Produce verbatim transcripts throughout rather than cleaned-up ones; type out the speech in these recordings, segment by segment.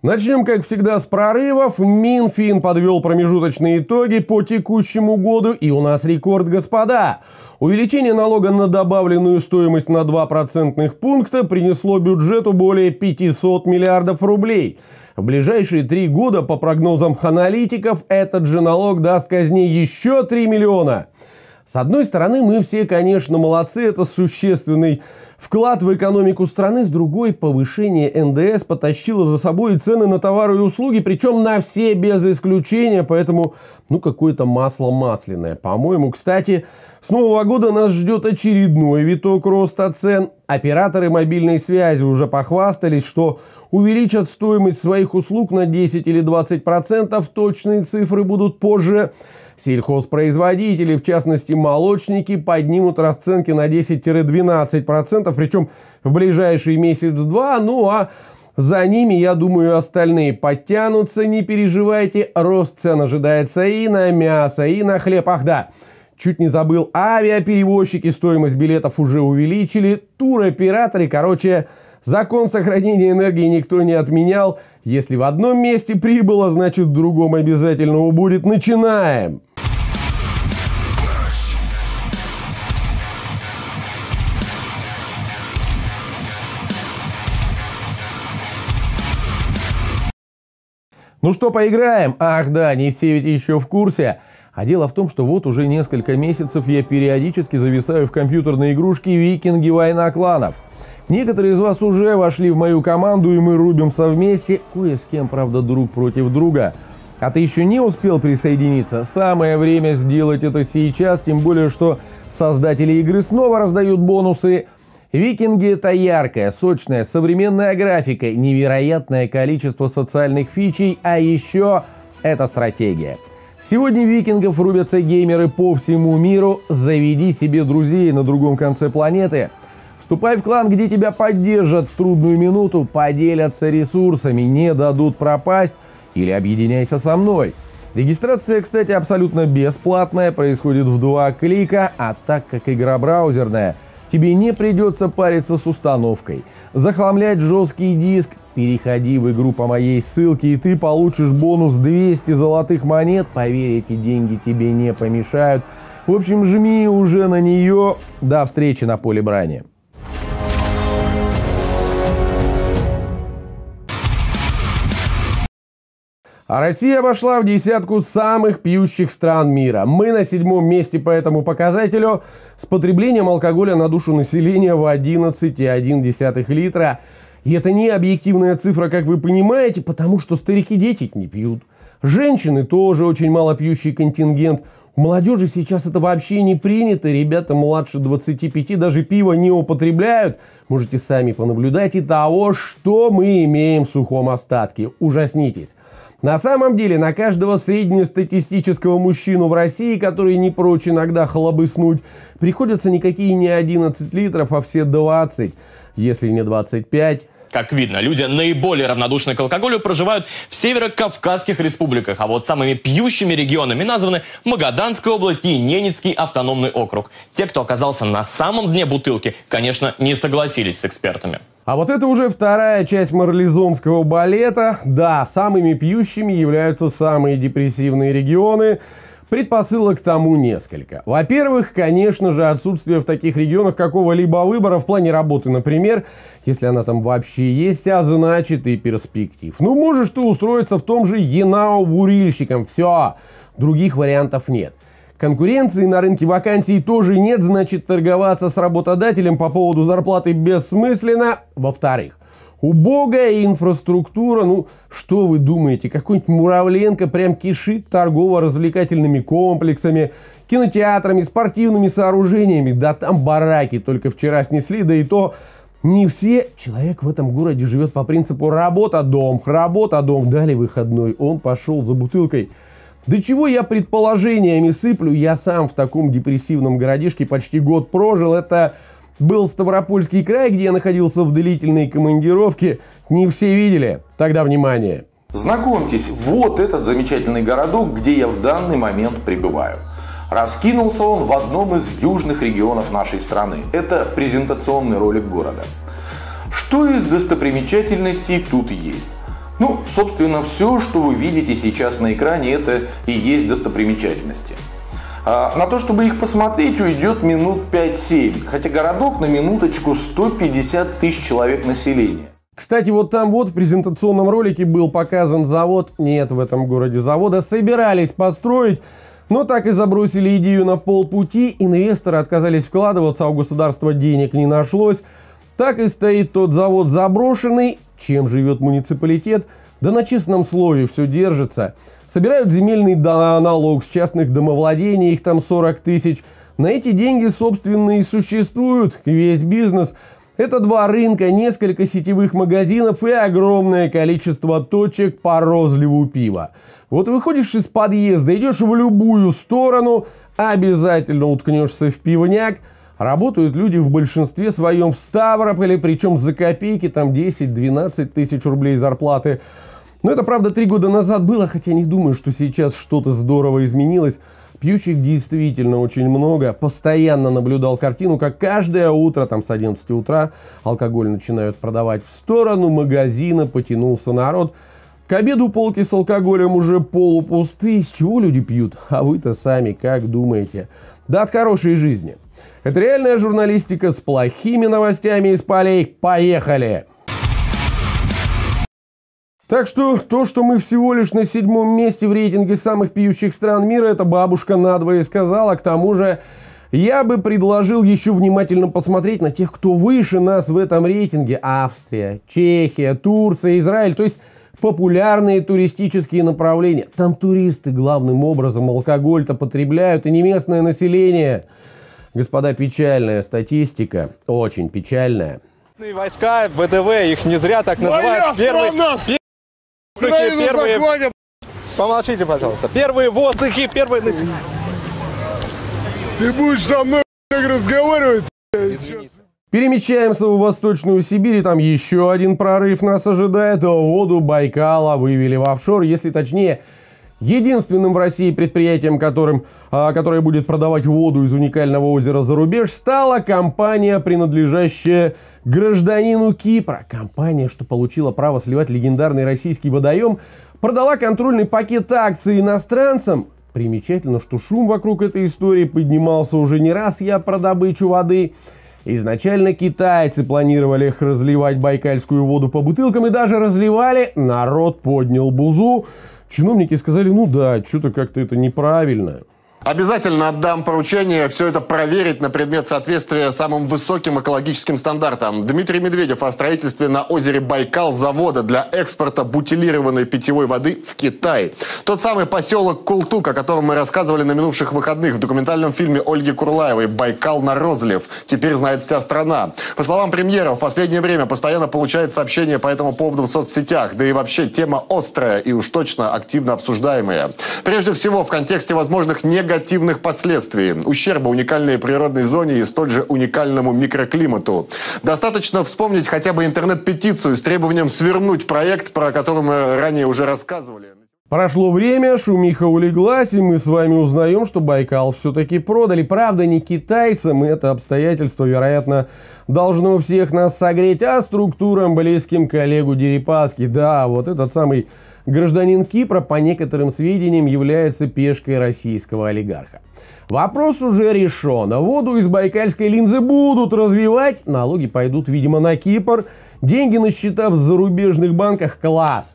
Начнем, как всегда, с прорывов. Минфин подвел промежуточные итоги по текущему году, и у нас рекорд, господа. Увеличение налога на добавленную стоимость на два процентных пункта принесло бюджету более пятисот миллиардов рублей. В ближайшие три года, по прогнозам аналитиков, этот же налог даст казне еще три миллиона. С одной стороны, мы все, конечно, молодцы, это существенный вклад в экономику страны, с другой, повышение эн дэ эс потащило за собой и цены на товары и услуги, причем на все без исключения, поэтому, ну, какое-то масло масляное. По-моему, кстати, с нового года нас ждет очередной виток роста цен. Операторы мобильной связи уже похвастались, что увеличат стоимость своих услуг на десять или двадцать процентов, точные цифры будут позже. Сельхозпроизводители, в частности молочники, поднимут расценки на десять-двенадцать процентов, причем в ближайший месяц-два, ну а за ними, я думаю, остальные подтянутся, не переживайте, рост цен ожидается и на мясо, и на хлеб. Ах да, чуть не забыл, авиаперевозчики стоимость билетов уже увеличили, туроператоры, короче, закон сохранения энергии никто не отменял, если в одном месте прибыло, значит в другом обязательно убудет. Начинаем! Ну что, поиграем? Ах да, не все ведь еще в курсе. А дело в том, что вот уже несколько месяцев я периодически зависаю в компьютерной игрушке «Викинги. Война кланов». Некоторые из вас уже вошли в мою команду, и мы рубимся вместе, кое с кем, правда, друг против друга. А ты еще не успел присоединиться? Самое время сделать это сейчас, тем более, что создатели игры снова раздают бонусы. Викинги — это яркая, сочная, современная графика, невероятное количество социальных фичей, а еще это стратегия. Сегодня викингов рубятся геймеры по всему миру. Заведи себе друзей на другом конце планеты. Вступай в клан, где тебя поддержат в трудную минуту, поделятся ресурсами, не дадут пропасть, или объединяйся со мной. Регистрация, кстати, абсолютно бесплатная, происходит в два клика, а так как игра браузерная, тебе не придется париться с установкой, захламлять жесткий диск, переходи в игру по моей ссылке, и ты получишь бонус двести золотых монет, поверь, эти деньги тебе не помешают. В общем, жми уже на нее, до встречи на поле брани. А Россия вошла в десятку самых пьющих стран мира. Мы на седьмом месте по этому показателю с потреблением алкоголя на душу населения в одиннадцать целых одна десятая литра. И это не объективная цифра, как вы понимаете, потому что старики-дети не пьют. Женщины тоже очень малопьющий контингент. У молодежи сейчас это вообще не принято. Ребята младше двадцати пяти даже пиво не употребляют. Можете сами понаблюдать и того, что мы имеем в сухом остатке. Ужаснитесь. На самом деле, на каждого среднестатистического мужчину в России, который не прочь иногда хлобыснуть, приходится никакие не одиннадцать литров, а все двадцать, если не двадцать пять. Как видно, люди, наиболее равнодушны к алкоголю, проживают в северо-кавказских республиках, а вот самыми пьющими регионами названы Магаданская область и Ненецкий автономный округ. Те, кто оказался на самом дне бутылки, конечно, не согласились с экспертами. А вот это уже вторая часть марлезонского балета. Да, самыми пьющими являются самые депрессивные регионы. Предпосылок к тому несколько. Во-первых, конечно же, отсутствие в таких регионах какого-либо выбора в плане работы, например, если она там вообще есть, а значит и перспектив. Ну, можешь ты устроиться в том же Янао бурильщиком, все, других вариантов нет. Конкуренции на рынке вакансий тоже нет, значит торговаться с работодателем по поводу зарплаты бессмысленно. Во-вторых, убогая инфраструктура, ну что вы думаете, какой-нибудь Муравленко прям кишит торгово-развлекательными комплексами, кинотеатрами, спортивными сооружениями, да там бараки только вчера снесли, да и то не все. Человек в этом городе живет по принципу работа-дом, работа-дом, дали выходной, он пошел за бутылкой. Да чего я предположениями сыплю, я сам в таком депрессивном городишке почти год прожил, это был Ставропольский край, где я находился в длительной командировке, не все видели, тогда внимание. Знакомьтесь, вот этот замечательный городок, где я в данный момент пребываю. Раскинулся он в одном из южных регионов нашей страны, это презентационный ролик города. Что из достопримечательностей тут есть? Ну, собственно, все, что вы видите сейчас на экране, это и есть достопримечательности. На то, чтобы их посмотреть, уйдет минут пять-семь, хотя городок на минуточку сто пятьдесят тысяч человек населения. Кстати, вот там вот в презентационном ролике был показан завод, нет в этом городе завода, собирались построить, но так и забросили идею на полпути, инвесторы отказались вкладываться, а у государства денег не нашлось. Так и стоит тот завод заброшенный, чем живет муниципалитет, да на честном слове все держится. Собирают земельный налог с частных домовладений, их там сорок тысяч. На эти деньги, собственно, и существует весь бизнес. Это два рынка, несколько сетевых магазинов и огромное количество точек по розливу пива. Вот выходишь из подъезда, идешь в любую сторону, обязательно уткнешься в пивняк. Работают люди в большинстве своем в Ставрополе, причем за копейки, там десять-двенадцать тысяч рублей зарплаты. Но это, правда, три года назад было, хотя не думаю, что сейчас что-то здорово изменилось. Пьющих действительно очень много. Постоянно наблюдал картину, как каждое утро, там с одиннадцати утра, алкоголь начинают продавать. В сторону магазина потянулся народ. К обеду полки с алкоголем уже полупустые. Из чего люди пьют? А вы-то сами как думаете? Да от хорошей жизни. Это реальная журналистика с плохими новостями из полей. Поехали! Так что то, что мы всего лишь на седьмом месте в рейтинге самых пьющих стран мира, это бабушка надвое сказала. К тому же я бы предложил еще внимательно посмотреть на тех, кто выше нас в этом рейтинге. Австрия, Чехия, Турция, Израиль. То есть популярные туристические направления. Там туристы главным образом алкоголь-то потребляют, и не местное население. Господа, печальная статистика, очень печальная. Войска ВДВ, их не зря так называют. Первый, первые, первые, помолчите, пожалуйста. Первые водники, первые... Ты будешь со мной разговаривать? Извините. Перемещаемся в Восточную Сибирь, и там еще один прорыв нас ожидает. Воду Байкала вывели в офшор, если точнее... Единственным в России предприятием, которым, а, которое будет продавать воду из уникального озера за рубеж, стала компания, принадлежащая гражданину Кипра. Компания, что получила право сливать легендарный российский водоем, продала контрольный пакет акций иностранцам. Примечательно, что шум вокруг этой истории поднимался уже не раз, я про добычу воды. Изначально китайцы планировали их разливать байкальскую воду по бутылкам и даже разливали. Народ поднял бузу. Чиновники сказали, ну да, что-то как-то это неправильно. Обязательно отдам поручение все это проверить на предмет соответствия самым высоким экологическим стандартам. Дмитрий Медведев о строительстве на озере Байкал завода для экспорта бутилированной питьевой воды в Китай. Тот самый поселок Култук, о котором мы рассказывали на минувших выходных в документальном фильме Ольги Курлаевой «Байкал на розлив». Теперь знает вся страна. По словам премьера, в последнее время постоянно получает сообщения по этому поводу в соцсетях. Да и вообще тема острая и уж точно активно обсуждаемая. Прежде всего в контексте возможных негативных негативных последствий. Ущерба уникальной природной зоне и столь же уникальному микроклимату. Достаточно вспомнить хотя бы интернет-петицию с требованием свернуть проект, про который мы ранее уже рассказывали. Прошло время, шумиха улеглась, и мы с вами узнаем, что Байкал все-таки продали. Правда, не китайцам, это обстоятельство, вероятно, должно всех нас согреть, а структурам близким к Олегу Дерипаске. Да, вот этот самый... Гражданин Кипра, по некоторым сведениям, является пешкой российского олигарха. Вопрос уже решен. Воду из байкальской линзы будут развивать. Налоги пойдут, видимо, на Кипр. Деньги на счета в зарубежных банках. Класс.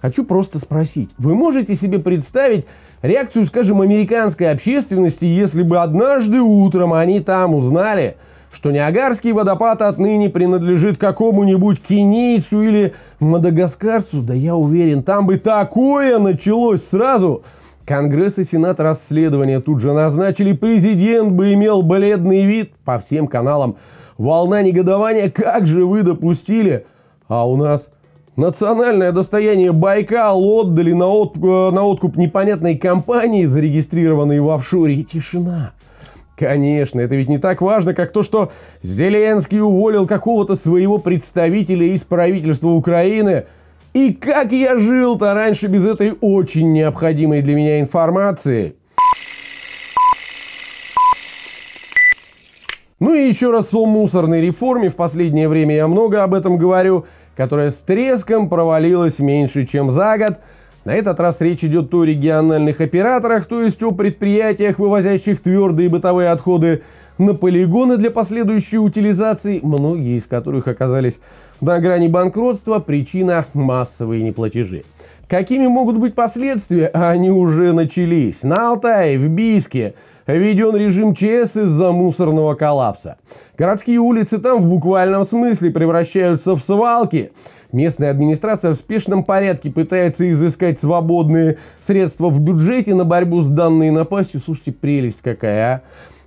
Хочу просто спросить. Вы можете себе представить реакцию, скажем, американской общественности, если бы однажды утром они там узнали, что Ниагарский водопад отныне принадлежит какому-нибудь кенийцу или мадагаскарцу? Да я уверен, там бы такое началось сразу. Конгресс и Сенат расследования тут же назначили, президент бы имел бледный вид по всем каналам. Волна негодования, как же вы допустили? А у нас национальное достояние Байкал отдали на откуп, на откуп непонятной компании, зарегистрированной в офшоре, и тишина. Конечно, это ведь не так важно, как то, что Зеленский уволил какого-то своего представителя из правительства Украины. И как я жил-то раньше без этой очень необходимой для меня информации. Ну и еще раз о мусорной реформе. В последнее время я много об этом говорю. которая с треском провалилась меньше, чем за год. На этот раз речь идет о региональных операторах, то есть о предприятиях, вывозящих твердые бытовые отходы на полигоны для последующей утилизации, многие из которых оказались на грани банкротства, причина — массовые неплатежи. Какими могут быть последствия? Они уже начались. На Алтае, в Бийске введен режим ЧС из-за мусорного коллапса. Городские улицы там в буквальном смысле превращаются в свалки. Местная администрация в спешном порядке пытается изыскать свободные средства в бюджете на борьбу с данной напастью. Слушайте, прелесть какая, а!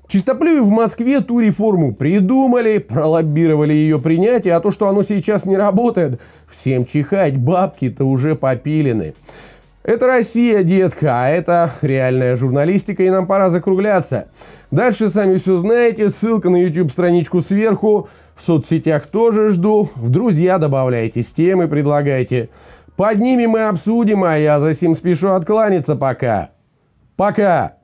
Чистоплюи в Москве ту реформу придумали, пролоббировали ее принятие, а то, что оно сейчас не работает, всем чихать, бабки-то уже попилены. Это Россия, детка, а это реальная журналистика, и нам пора закругляться. Дальше сами все знаете, ссылка на YouTube-страничку сверху, в соцсетях тоже жду, в друзья добавляйтесь, темы предлагайте. Под ними мы обсудим, а я за сим спешу откланяться пока. Пока!